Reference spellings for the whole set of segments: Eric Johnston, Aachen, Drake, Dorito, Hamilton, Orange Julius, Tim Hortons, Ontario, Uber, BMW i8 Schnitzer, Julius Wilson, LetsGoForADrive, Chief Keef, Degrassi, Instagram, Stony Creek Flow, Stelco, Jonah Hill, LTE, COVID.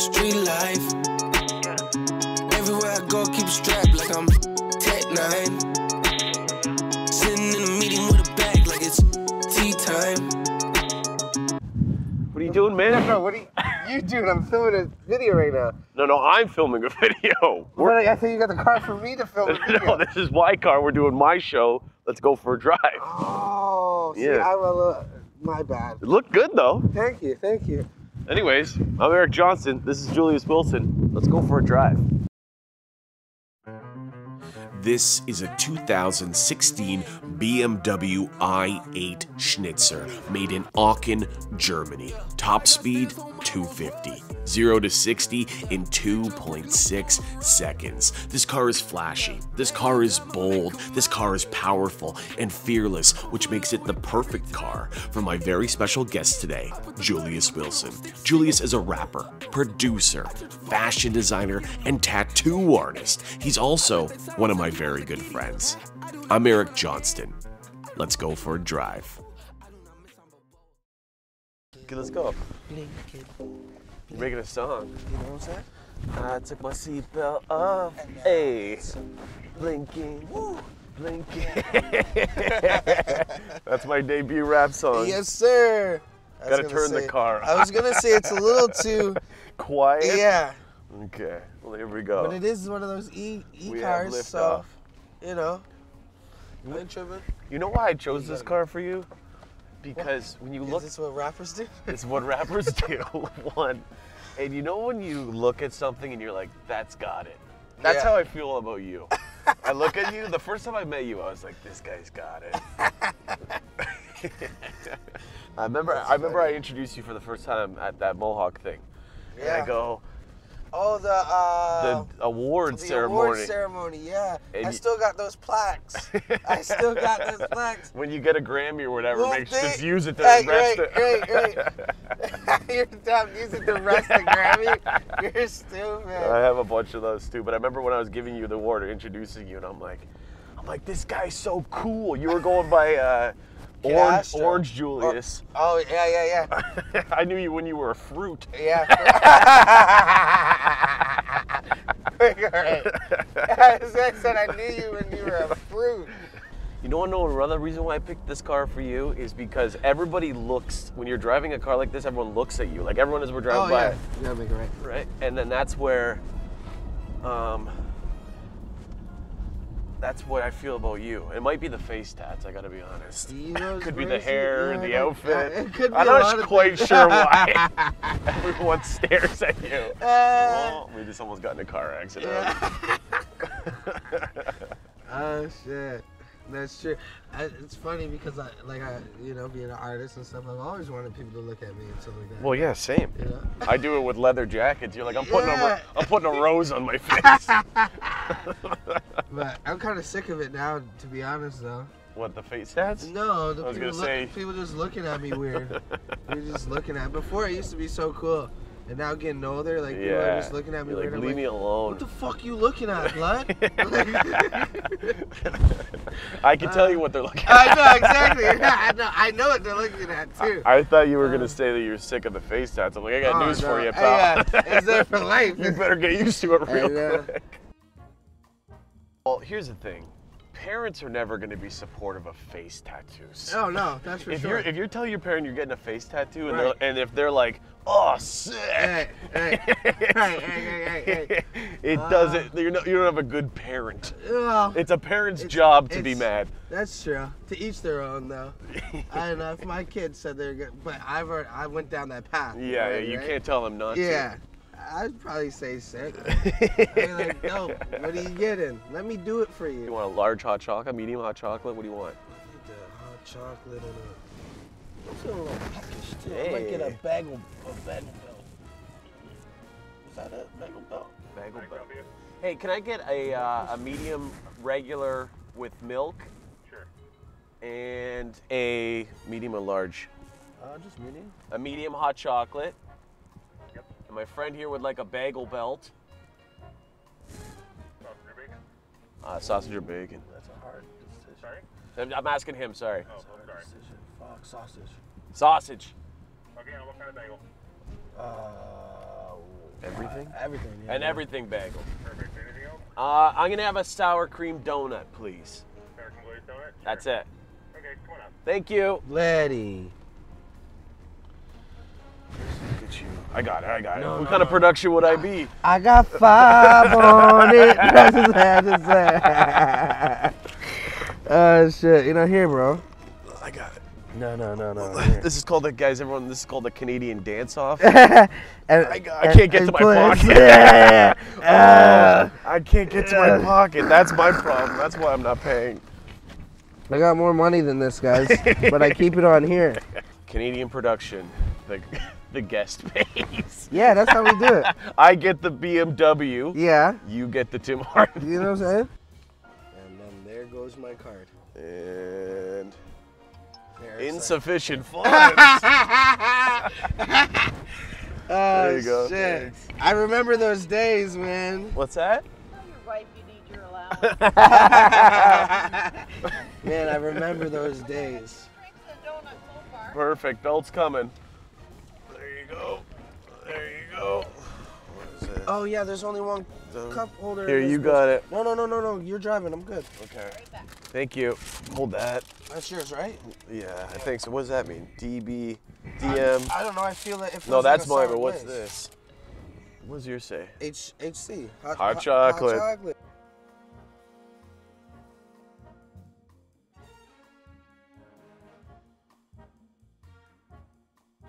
street life. Everywhere I go, keep strapped like I'm Tech 9. Sitting in a meeting with a bag like it's tea time. What are you doing, man? No, no, what are you? You dude, I'm filming a video right now. No, no, I'm filming a video. I thought you got the car for me to film a video. No, this is my car. We're doing my show. Let's go for a drive. Oh, yeah. See, my bad. It looked good, though. Thank you, thank you. Anyways, I'm Eric Johnston. This is Julius Wilson. Let's go for a drive. This is a 2016 BMW i8 Schnitzer made in Aachen, Germany. Top speed, 250. 0 to 60 in 2.6 seconds. This car is flashy. This car is bold. This car is powerful and fearless, which makes it the perfect car for my very special guest today, Julius Wilson. Julius is a rapper, producer, fashion designer, and tattoo artist. He's also one of my very good friends. I'm Eric Johnston. Let's go for a drive. Okay, let's go. You're making a song. You know what I'm saying? I took my seatbelt off. Hey, blinking, woo, blinking. That's my debut rap song. Yes, sir. Gotta turn the car. I was gonna say it's a little too quiet. Yeah. Okay, well, here we go. But it is one of those e-cars, so, off. You know, you know why I chose this car for you? Because when you look... Is this what rappers do? It's what rappers do, one. And you know when you look at something and you're like, that's got it. That's how I feel about you. I look at you, the first time I met you, I was like, this guy's got it. I remember I introduced you for the first time at that Mohawk thing. Yeah. And I go... Oh, the award ceremony, yeah. And I still got those plaques. I still got those plaques. When you get a Grammy or whatever, just use it to rest. You're dumb using the rest of Grammy. You're stupid. I have a bunch of those too, but I remember when I was giving you the award or introducing you, and I'm like, this guy's so cool. You were going by Orange Julius. Oh, yeah. I knew you when you were a fruit. Yeah. Right. I said I knew you when you were a fruit. You know another reason why I picked this car for you is because everybody looks, when you're driving a car like this, everyone looks at you. Like everyone as we're driving by. Yeah, make it right. Right? And then that's where, that's what I feel about you. It might be the face tats, I gotta be honest. Could be the hair, the outfit. It could be I'm not quite sure why everyone stares at you. Well, we just almost got in a car accident. Yeah. Oh shit, that's true. It's funny because I, you know, being an artist and stuff, I've always wanted people to look at me and stuff like that. Well, yeah, same. You know? I do it with leather jackets. You're like, I'm putting a rose on my face. But I'm kind of sick of it now, to be honest, though. What, the face tats? No, the people just looking at me weird. They're just looking at me. Before, it used to be so cool. And now getting older, like, people are just looking at me weird. Like, leave me alone. What the fuck you looking at, blood? I can tell you what they're looking at. I know, exactly. I know what they're looking at, too. I thought you were going to say that you're sick of the face tats. I'm like, I got news for you, pal. It's there for life. You better get used to it real quick. Well, here's the thing. Parents are never going to be supportive of face tattoos. Oh, no, that's for sure. If you tell your parent you're getting a face tattoo and, if they're like, oh, sick. Right. It doesn't, you don't have a good parent. Well, it's a parent's job to be mad. That's true. To each their own, though. I don't know if my kids said they were good, but I went down that path. Yeah, you can't tell them not to. Yeah. I'd probably say sick. I'd be like, no, what are you getting? Let me do it for you. You want a large hot chocolate, medium hot chocolate? What do you want? I need the hot chocolate and a... It's a little peckish, too. Hey. I might get a bagel belt. Is that a bagel belt? Bagel belt. Hey, can I get a medium regular with milk? Sure. And a medium or large? Just medium. A medium hot chocolate. And my friend here would like a bagel belt. Sausage or bacon? Sausage or bacon. That's a hard decision. Sorry? I'm asking him, sorry. Oh, I'm sorry. Fuck, sausage. Sausage. Okay, what kind of bagel? Everything? Everything, yeah. An everything bagel. Perfect. Anything else? I'm going to have a sour cream donut, please. Sour cream donut? Sure. That's it. Okay, come on up. Thank you. Letty. Look at you. I got it, I got it. No, what kind of production would I be? I got five on it. That's shit. You're not here, bro. I got it. No. This is called the This is called the Canadian dance off. I can't get to my pocket. I can't get to my pocket. That's my problem. That's why I'm not paying. I got more money than this, guys, but I keep it on here. Canadian production, the guest pays. Yeah, that's how we do it. I get the BMW. Yeah. You get the Tim Hortons. You know what I'm saying? And then there goes my card. And. Insufficient funds. There you go. Shit. I remember those days, man. What's that? Tell your wife you need your allowance. Man, I remember those days. Perfect. Belt's coming. There you go. There you go. What is this? Oh yeah, there's only one cup holder. Here, you got it. No. You're driving. I'm good. Okay. Right back. Thank you. Hold that. That's yours, right? Yeah, I think so. What does that mean? DB, DM. I don't know. I feel that if no, that's mine. But what's this? What does yours say? HC. Hot chocolate. Hot chocolate.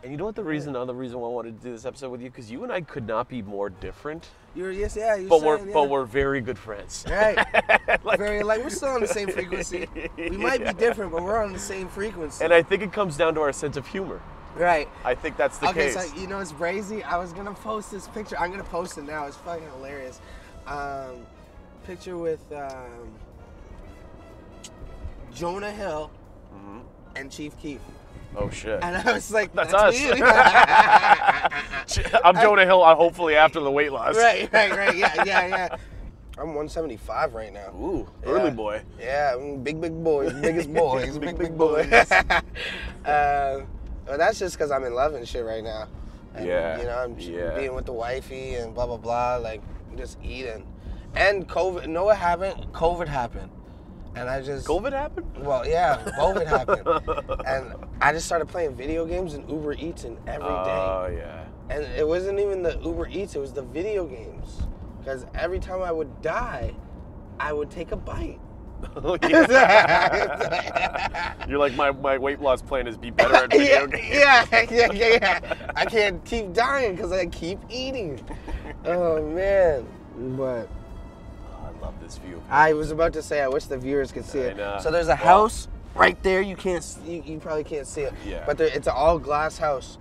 And you know what the reason, another reason why I wanted to do this episode with you, because you and I could not be more different. But we're very good friends. Right. We're still on the same frequency. We might be different, but we're on the same frequency. And I think it comes down to our sense of humor. Right. I think that's the case. Okay, so you know it's brazy. I was gonna post this picture. I'm gonna post it now. It's fucking hilarious. Picture with Jonah Hill and Chief Keef. Oh shit! And I was like, "That's us." I'm Jonah Hill. Hopefully after the weight loss. Right. Yeah. I'm 175 right now. Ooh, early boy. Yeah, I'm big boys, biggest boys, big boys. Well, that's just because I'm in love and shit right now. And, you know, I'm being with the wifey and blah blah blah. Like, I'm just eating. And COVID. No, it happened. COVID happened. And I just... COVID happened? Well, yeah, COVID happened. And I just started playing video games and Uber Eats and every day. Oh, yeah. And it wasn't even the Uber Eats, it was the video games. Because every time I would die, I would take a bite. Oh, yeah. You're like, my weight loss plan is be better at video games. Yeah. I can't keep dying because I keep eating. Oh, man. But... love this view. I was about to say I wish the viewers could see it. So there's a house right there. You can't. You probably can't see it. Yeah. But it's an all glass house,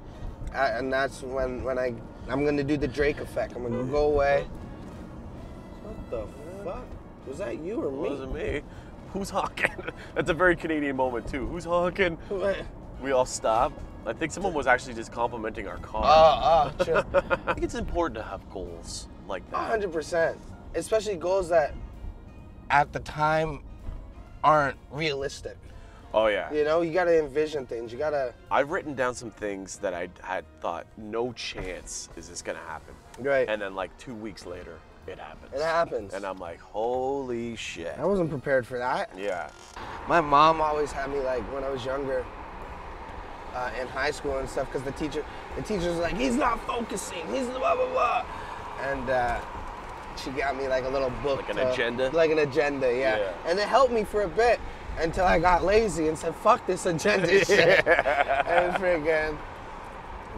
and that's when I'm gonna do the Drake effect. I'm gonna go away. What the fuck? Was that you or me? It wasn't me. Who's honking? That's a very Canadian moment too. Who's honking? We all stop. I think someone was actually just complimenting our car. Sure. I think it's important to have goals like that. 100%. Especially goals that, at the time, aren't realistic. Oh, yeah. You know, you gotta envision things, you gotta... I've written down some things that I had thought, no chance is this gonna happen. Right. And then, like, 2 weeks later, it happens. It happens. And I'm like, holy shit. I wasn't prepared for that. Yeah. My mom always had me, like, when I was younger, in high school and stuff, because the teachers was like, he's not focusing, he's blah, blah, blah. And, she got me like a little book. Like an agenda? Like an agenda, yeah. And it helped me for a bit until I got lazy and said, fuck this agenda shit. And friggin'.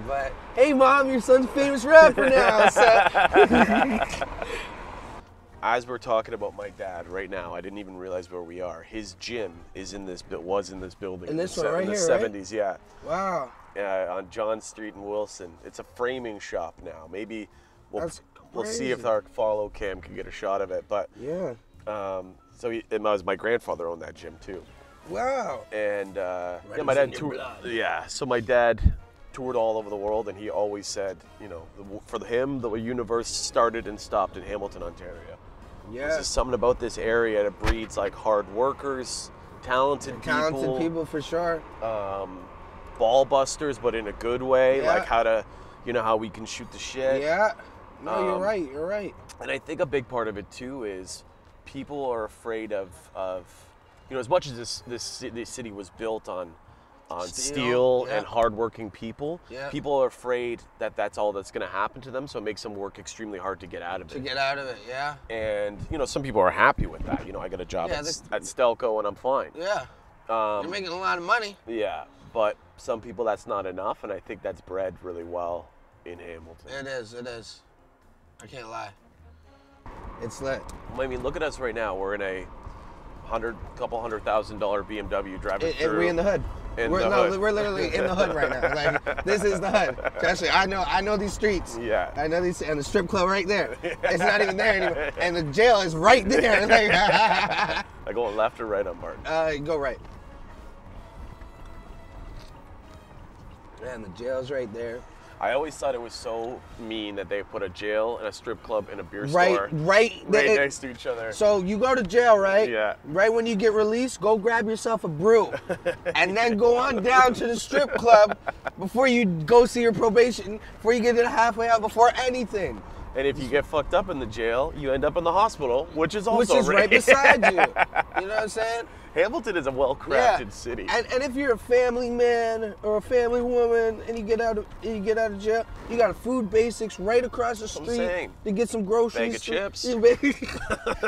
But, hey mom, your son's a famous rapper now. So. As we're talking about my dad right now, I didn't even realize where we are. His gym was in this building. In this one right here, right? In the 70s, yeah. Wow. On John Street in Wilson. It's a framing shop now. Maybe we'll see if our follow cam can get a shot of it, but yeah. My grandfather owned that gym too. Wow. And my dad toured. Yeah, so my dad toured all over the world, and he always said, you know, for him, the universe started and stopped in Hamilton, Ontario. Yeah. There's just something about this area that breeds like hard workers, talented people for sure. Ball busters, but in a good way, like how we can shoot the shit. Yeah. No, you're right. You're right. And I think a big part of it too is people are afraid of you know, as much as this city was built on steel and hardworking people, people are afraid that that's all that's going to happen to them, so it makes them work extremely hard to get out of it. Yeah. And, you know, some people are happy with that. You know, I got a job at Stelco and I'm fine. Yeah. You're making a lot of money. Yeah, but some people, that's not enough, and I think that's bred really well in Hamilton. It is, it is. I can't lie. It's lit. I mean, look at us right now. We're in a $100,000 BMW driving through. We in the hood. We're literally in the hood right now. Like, this is the hood. Actually, I know these streets. Yeah. I know these, and the strip club right there. It's not even there anymore. And the jail is right there. Like, I go left or right on Martin? Go right. Man, the jail's right there. I always thought it was so mean that they put a jail and a strip club and a beer store right next to each other. So you go to jail, right? Yeah. Right when you get released, go grab yourself a brew and then go on down to the strip club before you go see your probation, before you get it halfway out, before anything. And if you get fucked up in the jail, you end up in the hospital, which is also right beside you. You know what I'm saying? Hamilton is a well-crafted city. And if you're a family man or a family woman and you get out of jail, you got a Food Basics right across the street to get some groceries. Bag of chips. The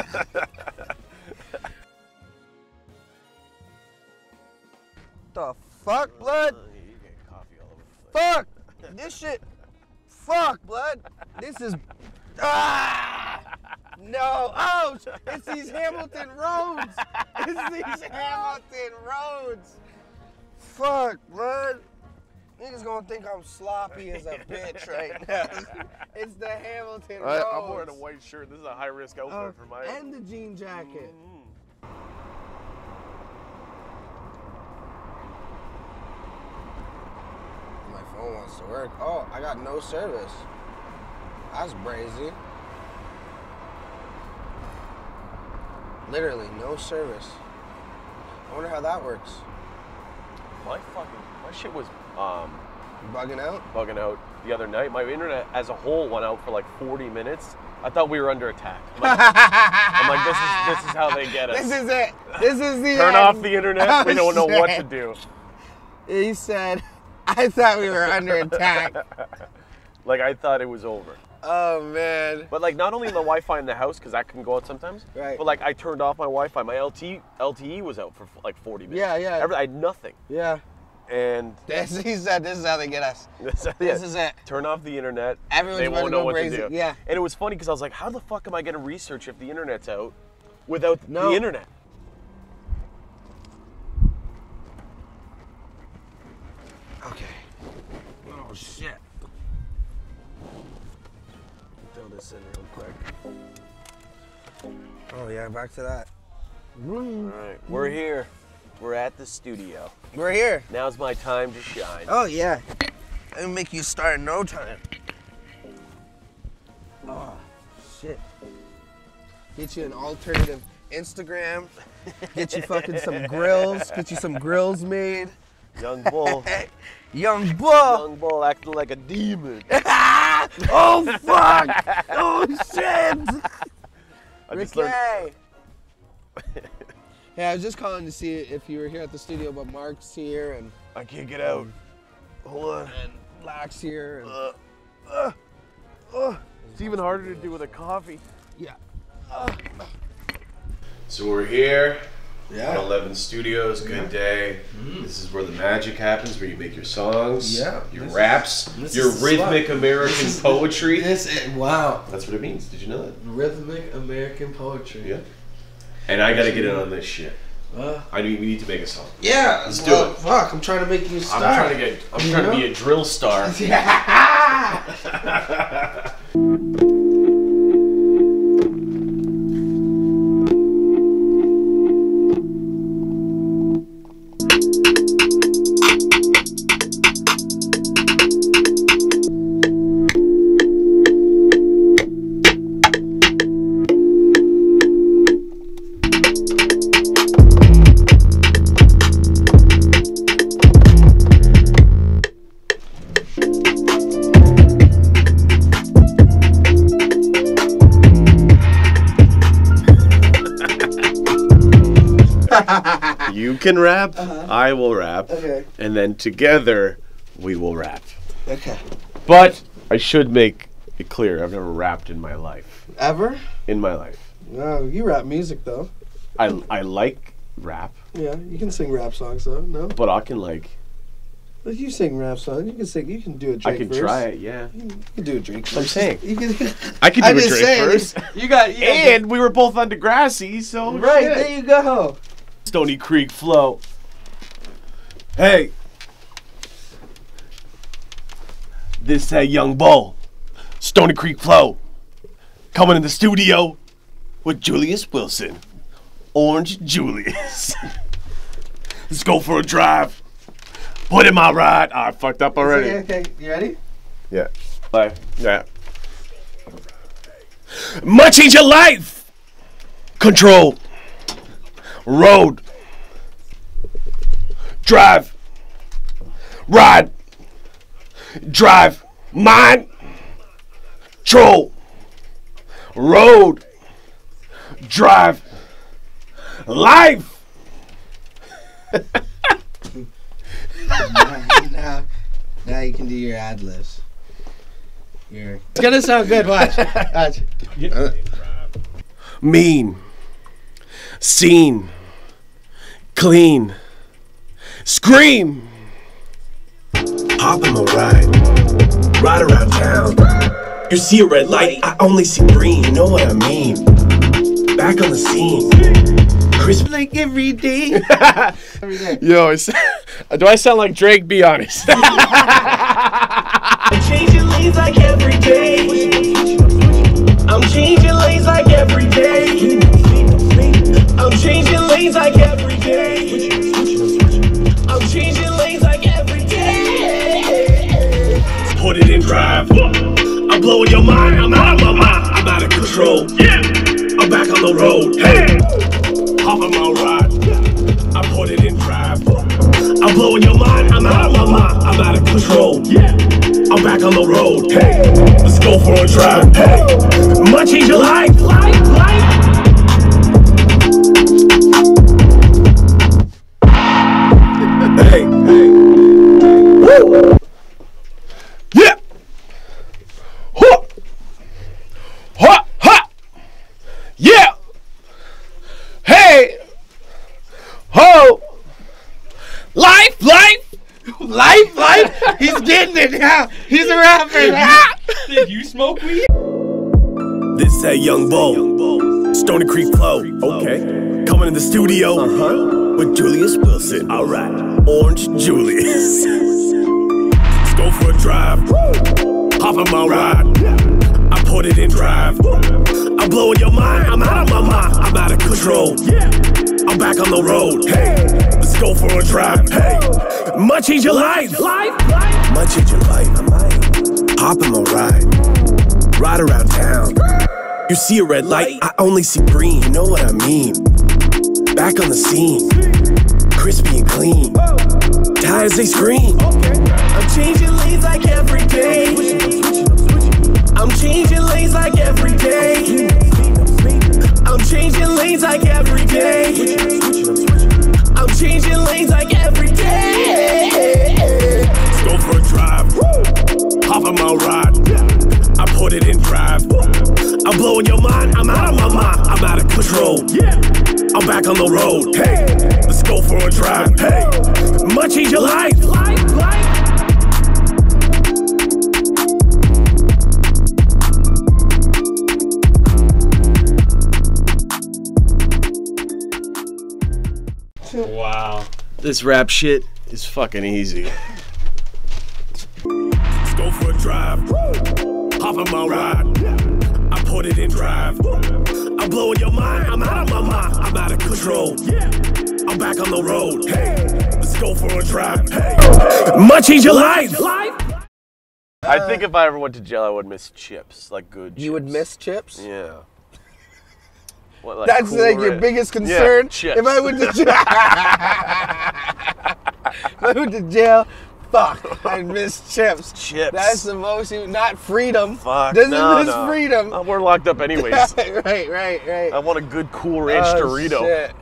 fuck, blood? You get coffee all over the place. Fuck! This shit. Fuck, blood. This is... Ah! No, ouch! It's these Hamilton roads! It's these Hamilton roads! Fuck, blood! Niggas gonna think I'm sloppy as a bitch right now. It's the Hamilton roads. I'm wearing a white shirt. This is a high-risk outfit for my... And the jean jacket. Mm-hmm. My phone wants to work. Oh, I got no service. That's brazy. Literally no service. I wonder how that works. My shit was bugging out the other night. My internet as a whole went out for like 40 minutes. I thought we were under attack. I'm like this is how they get us. This is it. This is the turn off the internet. Oh, we don't know what to do. He said, I thought we were under attack. Like I thought it was over. Oh man! But like, not only the Wi-Fi in the house, because that can go out sometimes. Right. But like, I turned off my Wi-Fi. My LTE was out for like 40 minutes. Yeah, yeah. I had nothing. Yeah. And he said, "This is how they get us. This is it. Turn off the internet. Everyone's about to go crazy. They won't know what to do." Yeah. And it was funny because I was like, "How the fuck am I going to research if the internet's out without the internet?" Okay. Oh shit. This in real quick. Oh yeah, back to that. All right, we're here. We're at the studio. We're here. Now's my time to shine. Oh yeah. It'll make you start in no time. Oh shit. Get you an alternative Instagram. Get you fucking some grills. Get you some grills made. Young bull. Young bull. Young bull acting like a demon. Oh fuck! Oh shit! Ricky! Yeah, I was just calling to see if you were here at the studio, but Mark's here and I can't get out. Hold on. And Black's here. And, it's even harder to do with a coffee. Yeah. So we're here. Yeah. At 11 Studios, good day. Mm-hmm. This is where the magic happens, where you make your songs, your raps, your rhythmic American poetry. Wow. That's what it means. Did you know that? Rhythmic American poetry. Yeah. And I gotta get in on this shit. We need to make a song. Yeah. Let's do it. Fuck, I'm trying to make you a star. I'm trying to be a drill star. Yeah. You can rap, I will rap, and then together we will rap. Okay. But I should make it clear, I've never rapped in my life. Ever? In my life. No, you rap music though. I like rap. Yeah, you can sing rap songs though, no? But I can like... If you sing rap songs, you can sing, you can do a Drake verse. I can try it, yeah. You can do a Drake verse. I'm saying. You can, I can do a Drake verse. You got and we were both on Degrassi, so... Right, shit. There you go. Stony Creek Flow. Hey. This hey young bull. Stony Creek Flow. Coming in the studio with Julius Wilson. Orange Julius. Let's go for a drive. Put in my ride. Oh, I fucked up already. Okay, you ready? Yeah. Bye. Yeah. Much change your life. Control. Road. Drive. Ride. Drive. Mind. Troll. Road. Drive. Life. Now you can do your ad libs. It's gonna sound good. Watch. Watch. Mean. Seen. Clean. Scream. Hop on my ride. Ride around town. You see a red light, I only see green. You know what I mean? Back on the scene. Crisp like every day. Every day. Yo, it's... Do I sound like Drake? Be honest. I'm changing lanes like every day. I'm changing lanes like every day. I'm changing lanes like every day. I'm changing lanes like every day. Put it in drive. I'm blowing your mind. I'm out of my mind. I'm out of control. Yeah. I'm back on the road. Hey. Hop on my ride. I put it in drive. I'm blowing your mind, I'm out of my mind, I'm out of control. Yeah, I'm back on the road. Hey, let's go for a drive. Hey, might change your life. Hey, hey. Woo! Yeah! Huh! Huh! Huh! Yeah! Hey! Ho! Life, life, life, life. He's getting it now. He's a rapper now. Did you smoke weed? This is a young bull. Stony Creek Flow. Okay. Coming in the studio with Julius Wilson. All right. Orange Julius. Let's go for a drive. Hop on my ride. I put it in drive. I'm blowing your mind. I'm out of my mind. I'm out of control. Yeah. I'm back on the road. Hey. Go for a drive, hey. Much change your life. Much change your life. Hop on my ride. Ride around town. You see a red light, I only see green. You know what I mean? Back on the scene. Crispy and clean. Tires, they scream. I'm changing lanes like every day. I'm changing lanes like every day. I'm changing lanes like every day. I'm changing lanes like every day. Let's go for a drive. Hop on my ride. I put it in drive. I'm blowing your mind. I'm out of my mind. I'm out of control. Yeah. I'm back on the road. Hey, let's go for a drive. Hey, might change your life. Wow. This rap shit is fucking easy. Let's go for a drive. Hop on my ride. I put it in drive. I'm blowing your mind. I'm out of my mind. I'm out of control. Yeah. I'm back on the road. Hey. Let's go for a drive. Hey. Much change your life. I think if I ever went to jail, I would miss chips, like good chips. You would miss chips? Yeah. What, like that's cool, like your biggest concern? Yeah, if I went to jail, if I went to jail, fuck, I'd miss chips. Chips. That's the most, not freedom. Fuck, doesn't miss freedom. We're locked up anyways. Right, right, right. I want a good Cool Ranch Dorito. Shit.